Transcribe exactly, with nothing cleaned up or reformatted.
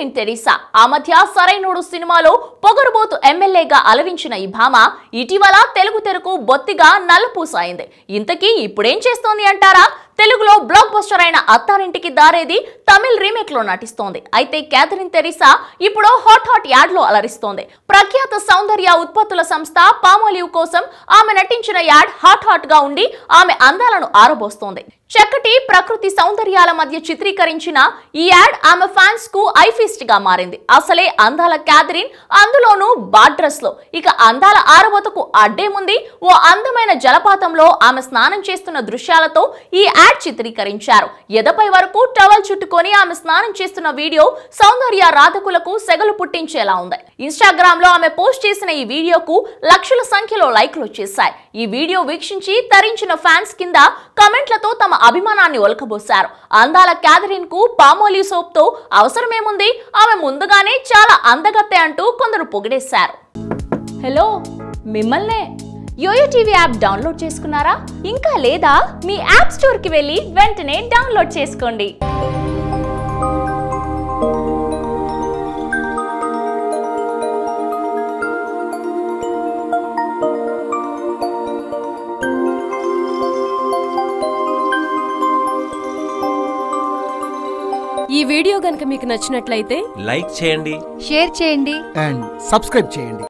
Catherine Tresa, Amatya Sarainudu సినిమాలో పొగరుబోతు ఎమ్మెల్యేగా అలరించిన ఈ భామ ఇటీవల తెలుగు తెరకు బొత్తిగా నలుపూసైంది. ఇంతకీ ఇప్పుడేం చేస్తోంది అంటారా? తెలుగులో బ్లాక్ బస్టర్ అయిన అత్తారింటికి దారేది తమిళ రీమేక్ లో నటిస్తోంది. అయితే Catherine Tresa ఇప్పుడు హాట్ హాట్ యాడ్ లో అలరిస్తోంది. ప్రఖ్యాత సౌందర్య ఉత్పత్తుల సంస్థ పామోలివ్ కోసం ఆమె నటించిన యాడ్ హాట్ హాట్ గా ఉండి ఆమె అందాలను ఆరబోస్తోంది. చక్కటి ప్రకృతి సౌందర్యాల మధ్య చిత్రీకరించిన ఈ యాడ్ ఆమె ఫ్యాన్స్ కు ఐఫిస్ట్ గా మారింది. అసలే అందాల Catherine అందులోనూ బాడ్ డ్రెస్ లో ఇక అందాల ఆరబోతకు అడ్డేముంది? ఓ అందమైన జలపాతంలో ఆమె స్నానం చేస్తున్న దృశ్యాలతో ఈ చిత్రీకరించారు. ఎదపై వరకు టవల్ చుట్టుకొని ఆమె స్నానం చేస్తున్న వీడియో సౌందర్య రాధకులకు సెగలు పుట్టించేలా ఉంది. ఇన్స్టాగ్రామ్ లో ఆమె పోస్ట్ చేసిన ఈ వీడియోకు లక్షల సంఖ్యలో లైక్లు వచ్చేసాయి. ఈ వీడియో వీక్షించి తరించిన ఫ్యాన్స్ కింద కమెంట్లతో తమ అభిమానాన్ని ఒలకబోశారు. అందాల Catherine కు పామోలివ్ సోప్ తో అవసరమేముంది, ఆమె ముందుగానే చాలా అందగత్తె అంటూ కొందరు పొగిడేశారు. హలో, మిమ్మల్నే యోయో టీవీ యాప్ డౌన్లోడ్ చేసుకున్నారా? ఇంకా లేదా? మీ యాప్ స్టోర్కి వెళ్ళి వెంటనే డౌన్లోడ్ చేసుకోండి. ఈ వీడియో గనుక మీకు నచ్చినట్లయితే లైక్ చేయండి, షేర్ చేయండి అండ్ సబ్స్క్రైబ్ చేయండి.